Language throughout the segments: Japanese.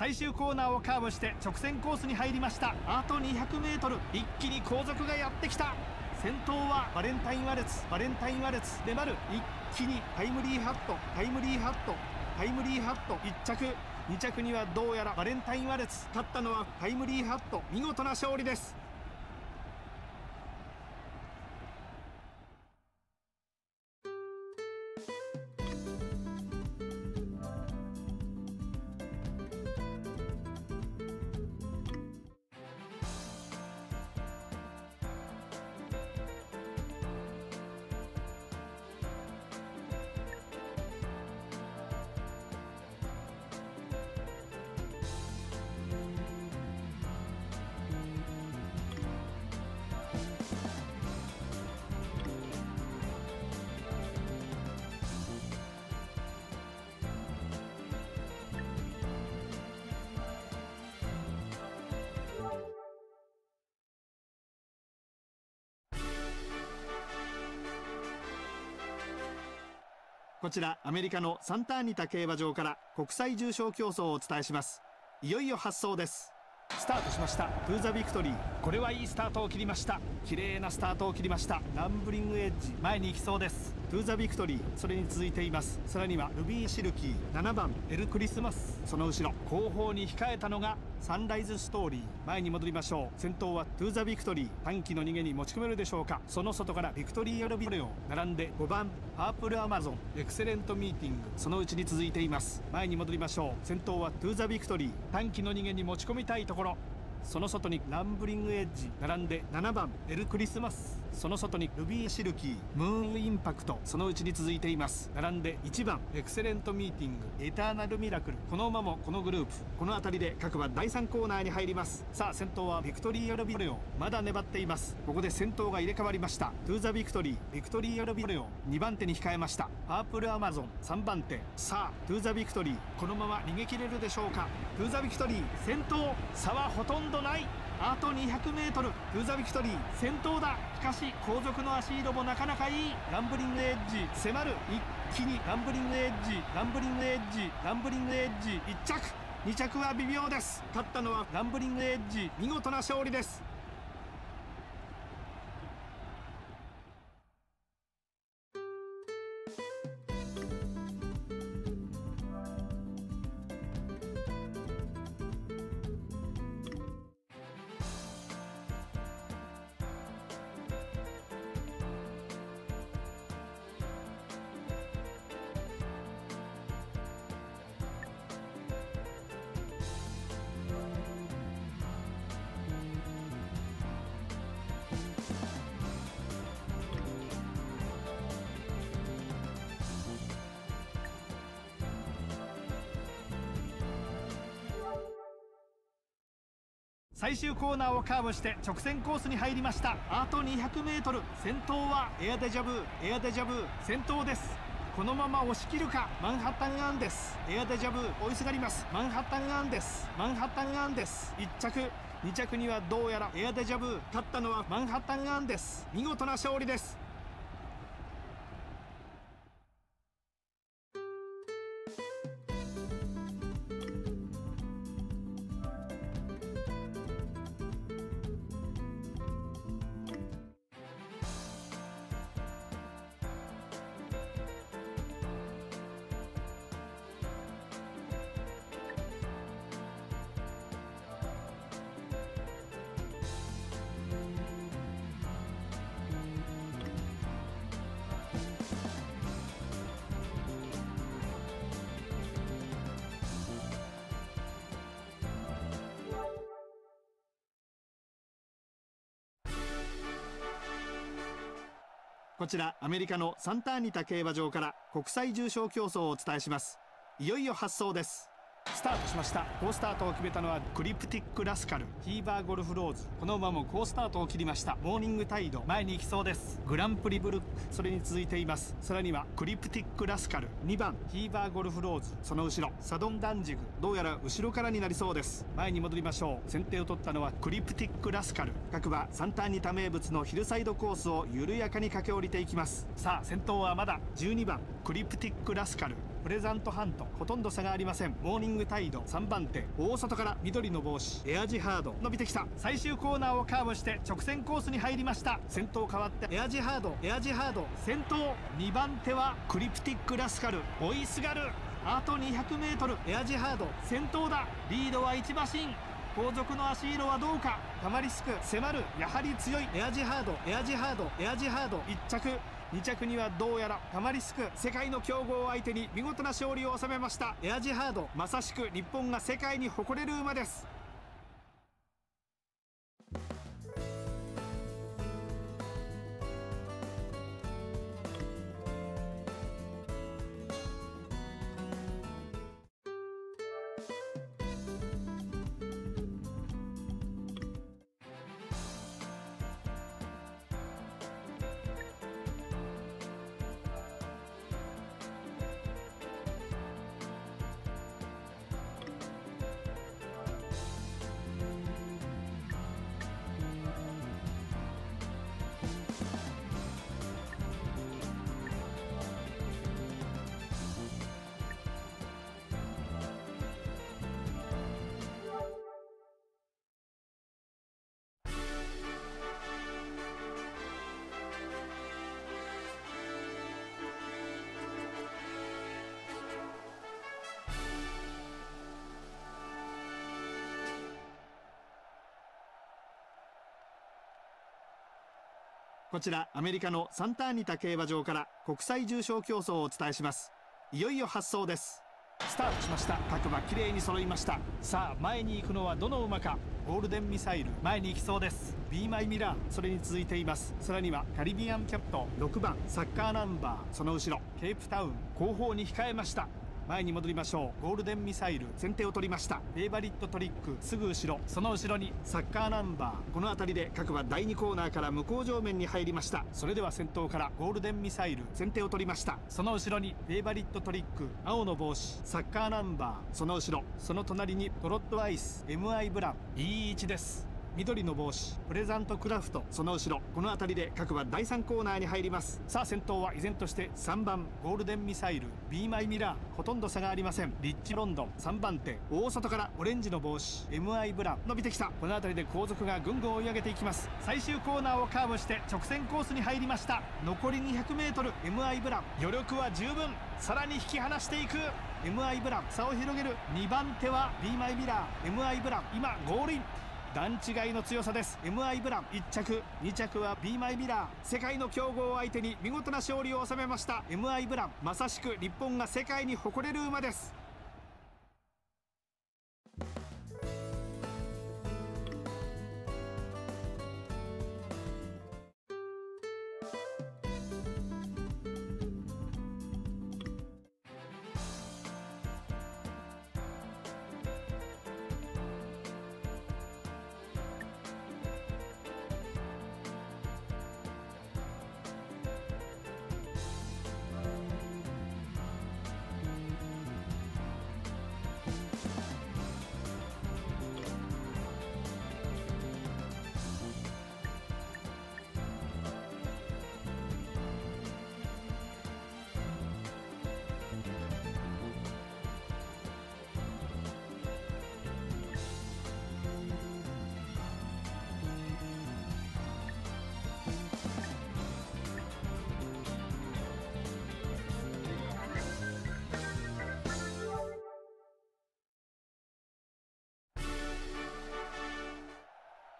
最終コーナーをカーブして直線コースに入りました。あと 200m、 一気に後続がやってきた。先頭はバレンタインワルツ、バレンタインワルツで丸、一気にタイムリーハット、タイムリーハット、タイムリーハット1着、2着にはどうやらバレンタインワルツ、勝ったのはタイムリーハット、見事な勝利です。こちらアメリカのサンターニタ競馬場から国際重賞競争をお伝えします。いよいよ発走です。スタートしました。トゥーザビクトリー、これはいいスタートを切りました。綺麗なスタートを切りました。ランブリングエッジ、前に行きそうです。トゥーザビクトリー、それに続いています。さらにはルビーシルキー、7番エルクリスマス、その後ろ後方に控えたのがサンライズストーリー。前に戻りましょう。先頭はトゥーザビクトリー、短期の逃げに持ち込めるでしょうか。その外からビクトリーアルビレオ並んで、5番パープルアマゾン、エクセレントミーティング、そのうちに続いています。前に戻りましょう。先頭はトゥーザビクトリー、短期の逃げに持ち込みたいところ。その外にランブリングエッジ並んで、7番エルクリスマス、その外にルビーシルキー、ムーンインパクト、そのうちに続いています並んで、1番エクセレントミーティング、エターナルミラクル、この馬もこのグループ、この辺りで各馬第3コーナーに入ります。さあ先頭はビクトリーアルビレオ、まだ粘っています。ここで先頭が入れ替わりました。トゥーザビクトリー、ビクトリーアルビレオ2番手に控えました。パープルアマゾン3番手。さあトゥーザビクトリー、このまま逃げ切れるでしょうか。トゥーザビクトリー先頭、差はほとんどない。あと 200m、 トゥーザビクトリー先頭だ。しかし後続の足色もなかなかいい。ランブリングエッジ迫る。一気にランブリングエッジ、ランブリングエッジ、ランブリングエッジ1着、2着は微妙です。勝ったのはランブリングエッジ、見事な勝利です。最終コーナーをカーブして直線コースに入りました。あと 200m、 先頭はエアデジャブ、エアデジャブ先頭です。このまま押し切るか。マンハッタンアンデス、エアデジャブ追いすがります。マンハッタンアンデス、マンハッタンアンデス1着、2着にはどうやらエアデジャブ、勝ったのはマンハッタンアンデス、見事な勝利です。こちらアメリカのサンターニタ競馬場から国際重賞競争をお伝えします。いよいよ発走です。スタートしました。好スタートを決めたのはクリプティックラスカル、ヒーバーゴルフローズ、この馬も好スタートを切りました。モーニングタイド、前に行きそうです。グランプリブルック、それに続いています。さらにはクリプティックラスカル、2番ヒーバーゴルフローズ、その後ろサドンダンジグ、どうやら後ろからになりそうです。前に戻りましょう。先手を取ったのはクリプティックラスカル。各馬サンターニタ名物のヒルサイドコースを緩やかに駆け下りていきます。さあ先頭はまだ12番クリプティックラスカル、プレザントハント、ほとんど差がありません。モーニングタイド3番手、大外から緑の帽子エアジハード伸びてきた。最終コーナーをカーブして直線コースに入りました。先頭変わってエアジハード、先頭2番手はクリプティックラスカル、追いすがる。あと 200m、 エアジハード先頭だ。リードは1馬身。後続の足色はどうか。タマリスク迫る、やはり強い。エアジハード、1着、2着にはどうやらタマリスク。世界の強豪を相手に見事な勝利を収めました。エアジハード、まさしく日本が世界に誇れる馬です。こちらアメリカのサンターニタ競馬場から国際重賞競争をお伝えします。いよいよ発走です。スタートしました。各馬きれいに揃いました。さあ前に行くのはどの馬か。ゴールデンミサイル前に行きそうです。 ビーマイミラーそれに続いています。さらにはカリビアンキャット6番サッカーナンバー、その後ろケープタウン後方に控えました。前に戻りましょう。ゴールデンミサイル先手を取りました。フェイバリットトリックすぐ後ろ、その後ろにサッカーナンバー。この辺りで各馬第2コーナーから向こう上面に入りました。それでは先頭からゴールデンミサイル先手を取りました。その後ろにフェイバリットトリック青の帽子サッカーナンバー、その後ろ、その隣にトロットアイス MI ブラン、いい位置です。緑の帽子プレザントクラフト、その後ろ、この辺りで各馬第3コーナーに入ります。さあ先頭は依然として3番ゴールデンミサイル、 ビーマイミラーほとんど差がありません。リッチロンドン3番手、大外からオレンジの帽子 MI ブラン伸びてきた。この辺りで後続がぐんぐん追い上げていきます。最終コーナーをカーブして直線コースに入りました。残り 200m、 MI ブラン余力は十分。さらに引き離していく MI ブラン、差を広げる。2番手は ビーマイミラー、 MI ブラン今ゴールイン。段違いの強さです。 MI ブラン1着、2着は ビーマイミラー。世界の強豪を相手に見事な勝利を収めました。 MI ブランまさしく日本が世界に誇れる馬です。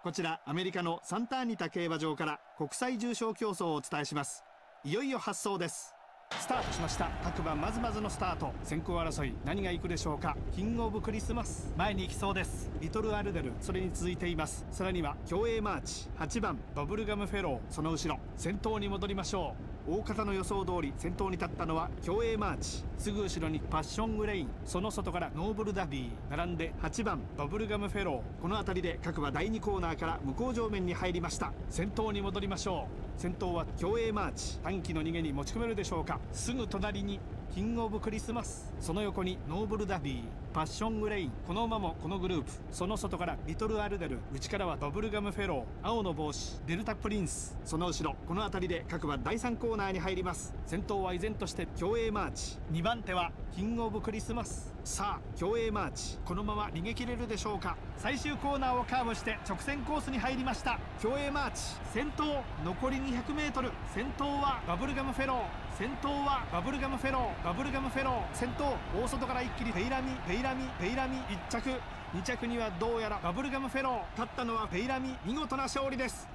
こちらアメリカのサンターニタ競馬場から国際重賞競争をお伝えします。いよいよ発走です。スタートしました。各馬まずまずのスタート。先行争い何がいくでしょうか。キングオブクリスマス前に行きそうです。リトルアルデルそれに続いています。さらには競泳マーチ8番バブルガムフェロー、その後ろ、先頭に戻りましょう。大方の予想通り先頭に立ったのは競泳マーチ、すぐ後ろにパッショングレイン、その外からノーブルダビー並んで8番バブルガムフェロー。この辺りで各馬第2コーナーから向こう上面に入りました。先頭に戻りましょう。先頭は競泳マーチ、短期の逃げに持ち込めるでしょうか。すぐ隣にキングオブクリスマス、その横にノーブルダビー。パッショングレイン、この馬もこのグループ。その外からリトルアルデル、内からはバブルガムフェロー、青の帽子デルタプリンス、その後ろこの辺りで各馬第3コーナーに入ります。先頭は依然として競泳マーチ、2番手はキングオブクリスマス。さあ競泳マーチ、このまま逃げ切れるでしょうか。最終コーナーをカーブして直線コースに入りました。競泳マーチ先頭、残り 200m、 先頭はバブルガムフェロー、先頭はバブルガムフェロー、バブルガムフェロー、先頭大外から一気にペイラミ1着、2着にはどうやらバブルガムフェロー、勝ったのはペイラミ、見事な勝利です。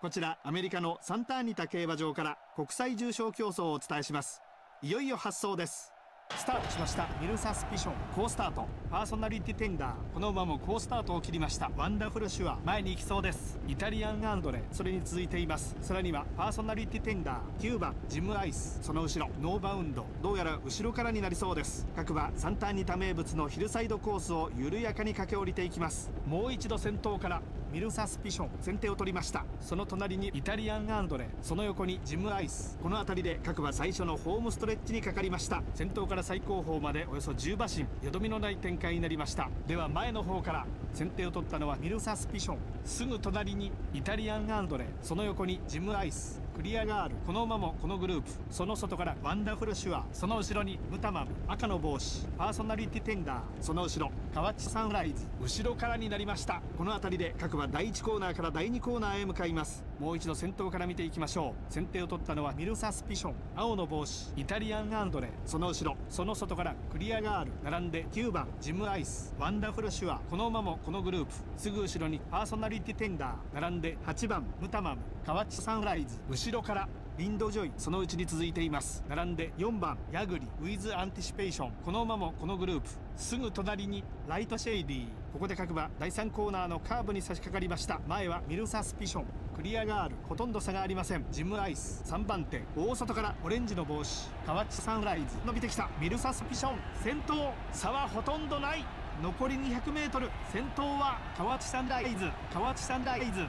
こちらアメリカのサンターニタ競馬場から国際重賞競争をお伝えします。いよいよ発走です。スタートしました。ミルサスピション、好スタート。パーソナリティテンダー、この馬も好スタートを切りました。ワンダフルシュア、前に行きそうです。イタリアンアンドレ、それに続いています。さらにはパーソナリティテンダー9番ジムアイス、その後ろノーバウンド、どうやら後ろからになりそうです。各馬サンターニタ名物のヒルサイドコースを緩やかに駆け下りていきます。もう一度先頭からミルサスピション、先手を取りました。その隣にイタリアンアンドレ、その横にジムアイス、この辺りで各馬最初のホームストレッチにかかりました。先頭から最後方までおよそ10馬身、よどみのない展開になりました。では前の方から先手を取ったのはミルサスピション、すぐ隣にイタリアンアンドレ、その横にジムアイス、クリアガール、この馬もこのグループ。その外からワンダフルシュア、その後ろにムタマム、赤の帽子パーソナリティテンダー、その後ろカワチサンライズ、後ろからになりました。この辺りで各馬第1コーナーから第2コーナーへ向かいます。もう一度先頭から見ていきましょう。先手を取ったのはミルサスピション、青の帽子イタリアンアンドレ、その後ろその外からクリアガール、並んで9番ジムアイス、ワンダフルシュア、この馬もこのグループ。すぐ後ろにパーソナリティテンダー、並んで8番ムタマム、カワチサンライズ、後ろからリンドジョイ、そのうちに続いています。並んで4番ヤグリ、ウィズアンティシペーション、この馬もこのグループ。すぐ隣にライトシェイディー、ここで各馬第3コーナーのカーブに差し掛かりました。前はミルサスピション、クリアガール、ほとんど差がありません。ジムアイス3番手、大外からオレンジの帽子カワッチサンライズ、伸びてきたミルサスピション先頭、差はほとんどない。残り 200m、 先頭は河内サンライズ、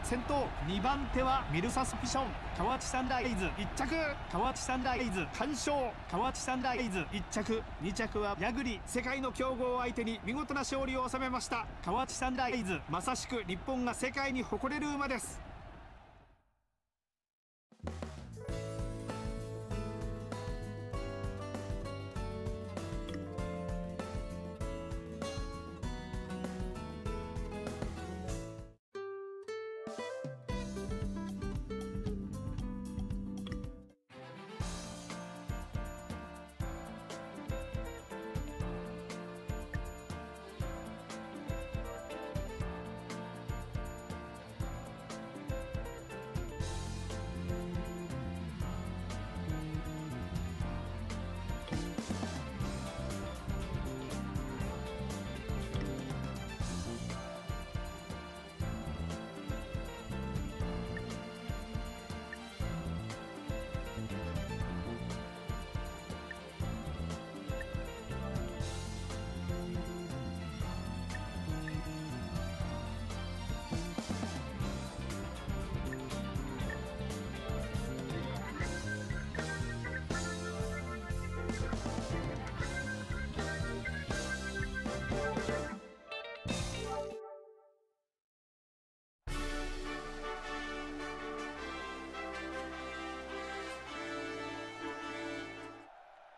先頭2番手はミルサスピション、河内サンライズ1着、河内サンライズ完勝、河内サンライズ1着、2着はヤグリ、世界の強豪を相手に見事な勝利を収めました。河内サンライズ、まさしく日本が世界に誇れる馬です。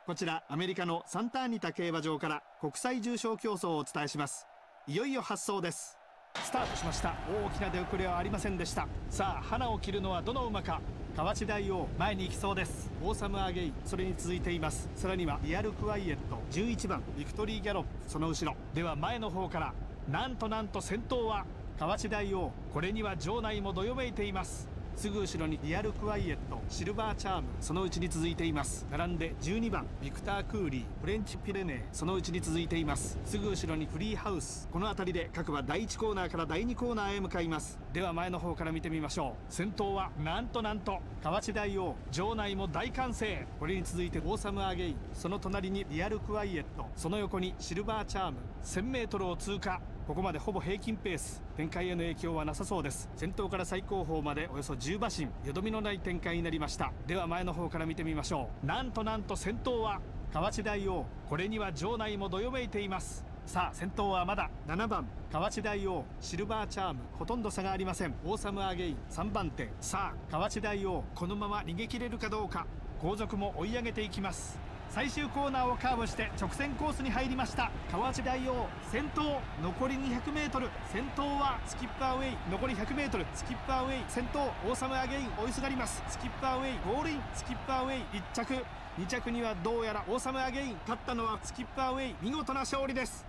こちらアメリカのサンターニタ競馬場から国際重賞競争をお伝えします。いよいよ発走です。スタートしました。大きな出遅れはありませんでした。さあ、花を切るのはどの馬か。河内大王、前に行きそうです。オーサムアゲイン、それに続いています。さらにはリアルクワイエット、11番ビクトリーギャロップ、その後ろでは前の方から、なんと先頭は河内大王。これには場内もどよめいています。すぐ後ろにリアルクワイエット、シルバーチャーム、そのうちに続いています。並んで12番ビクター・クーリー、フレンチ・ピレネー、そのうちに続いています。すぐ後ろにフリーハウス。この辺りで各馬第1コーナーから第2コーナーへ向かいます。では前の方から見てみましょう。先頭はなんと河内大王。場内も大歓声。これに続いてオーサム・アゲイン、その隣にリアルクワイエット、その横にシルバーチャーム。 1000m を通過。ここまでほぼ平均ペース。展開への影響はなさそうです。先頭から最後方までおよそ10馬身、よどみのない展開になりました。では前の方から見てみましょう。なんと先頭は河内大王。これには場内もどよめいています。さあ、先頭はまだ7番河内大王、シルバーチャーム、ほとんど差がありません。オーサムアゲイン、3番手。さあ、河内大王、このまま逃げ切れるかどうか。後続も追い上げていきます。最終コーナーをカーブして直線コースに入りました。河内大王先頭、残り 200m、 先頭はスキップアウェイ。残り 100m、 スキップアウェイ先頭、オーサムアゲイン追いすがります。スキップアウェイゴールイン、スキップアウェイ1着、2着にはどうやらオーサムアゲイン。勝ったのはスキップアウェイ、見事な勝利です。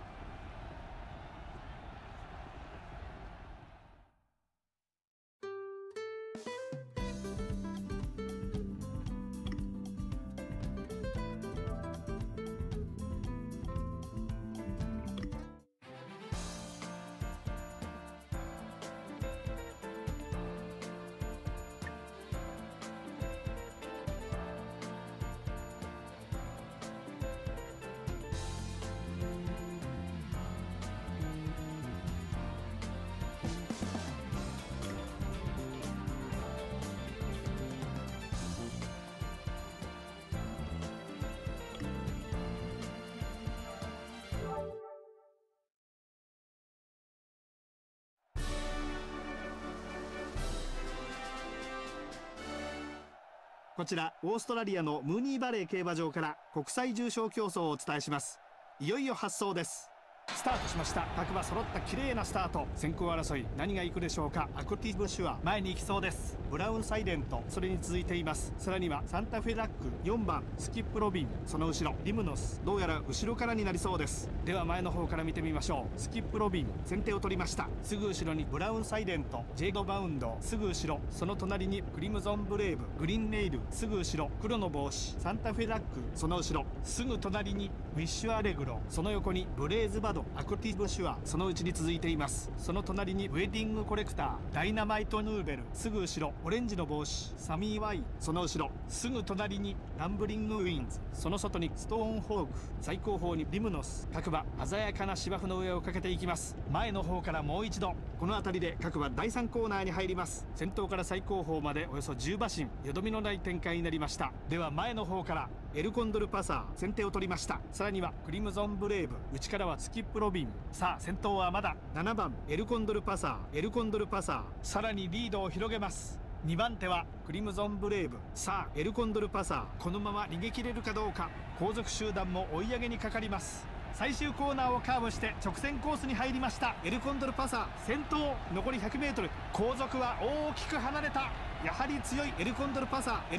こちらオーストラリアのムーニーバレー競馬場から国際重賞競争をお伝えします。いよいよ発走です。スタートしました。各馬揃った綺麗なスタート。先行争い、何が行くでしょうか。アクティブシュア、前に行きそうです。ブラウンサイレント、それに続いています。さらにはサンタフェラック、4番スキップロビン、その後ろリムノス、どうやら後ろからになりそうです。では前の方から見てみましょう。スキップロビン先手を取りました。すぐ後ろにブラウンサイレント、ジェイドバウンドすぐ後ろ、その隣にクリムゾンブレイブ、グリーンネイルすぐ後ろ、黒の帽子サンタフェラック、その後ろすぐ隣にウィッシュアレグロ、その横にブレイズバド、アクティブシュア、そのうちに続いています。その隣にウェディングコレクター、ダイナマイトヌーベルすぐ後ろ、オレンジの帽子サミーワイ、その後ろすぐ隣にランブリングウィンズ、その外にストーンホーク、最後方にリムノス。各馬鮮やかな芝生の上をかけていきます。前の方からもう一度。この辺りで各馬第3コーナーに入ります。先頭から最後方までおよそ10馬身、よどみのない展開になりました。では前の方からエルコンドルパサー先手を取りました。さらにはクリムゾンブレイブ、内からはスキップロビン。さあ、先頭はまだ7番エルコンドルパサー、さらにリードを広げます。2番手はクリムゾンブレイブ。さあ、エルコンドルパサー、このまま逃げ切れるかどうか。後続集団も追い上げにかかります。最終コーナーをカーブして直線コースに入りました。エルコンドルパサー先頭、残り 100m、 後続は大きく離れた。やはり強いエルコンドルパサー、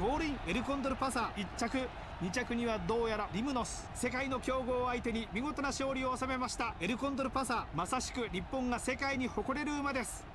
ゴールイン、1着、2着にはどうやらリムノス。世界の強豪を相手に見事な勝利を収めました。エルコンドルパサー、まさしく日本が世界に誇れる馬です。